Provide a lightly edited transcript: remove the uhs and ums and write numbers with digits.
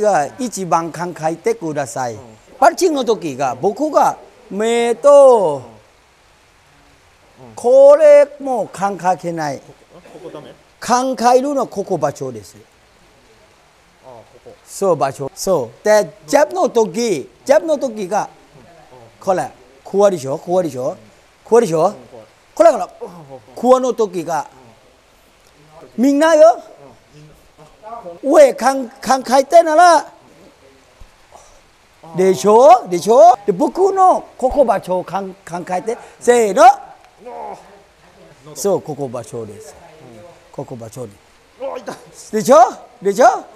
が一番考えてください。パッチンの時が僕が目とこれも関係ない。考えるのはここ場所です。そう場所。そう。で、ジャブの時がこれ、こわでしょ。これからこわの時がみんなよ。上考えたならでしょ。で、僕のここ場所を考えて、せーの。そう、ここ場所です。ここ場所に。でしょ。